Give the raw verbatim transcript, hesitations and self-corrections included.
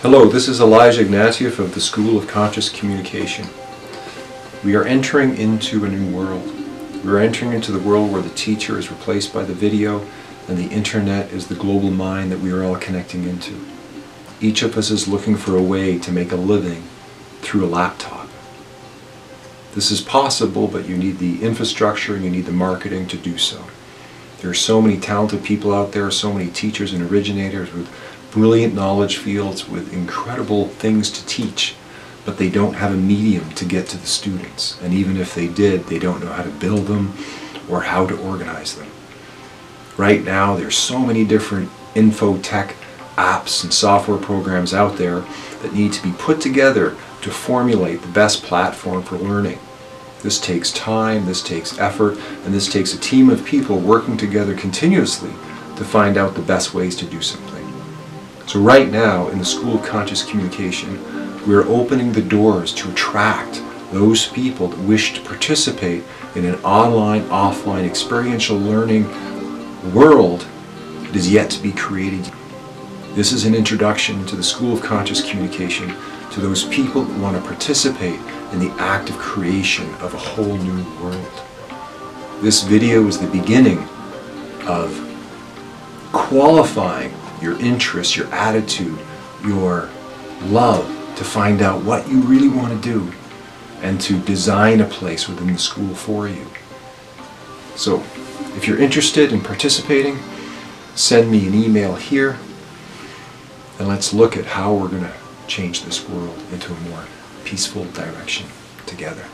Hello, this is Elijah Ignatieff of the School of Conscious Communication. We are entering into a new world. We are entering into the world where the teacher is replaced by the video and the internet is the global mind that we are all connecting into. Each of us is looking for a way to make a living through a laptop. This is possible, but you need the infrastructure and you need the marketing to do so. There are so many talented people out there, so many teachers and originators with brilliant knowledge fields, with incredible things to teach, but they don't have a medium to get to the students. And even if they did, they don't know how to build them or how to organize them. Right now, there's so many different infotech apps and software programs out there that need to be put together to formulate the best platform for learning. This takes time, this takes effort, and this takes a team of people working together continuously to find out the best ways to do something. So right now, in the School of Conscious Communication, we are opening the doors to attract those people that wish to participate in an online, offline, experiential learning world that is yet to be created. This is an introduction to the School of Conscious Communication to those people that want to participate in the act of creation of a whole new world. This video is the beginning of qualifying your interest, your attitude, your love to find out what you really want to do and to design a place within the school for you. So if you're interested in participating, send me an email here and let's look at how we're going to change this world into a more peaceful direction together.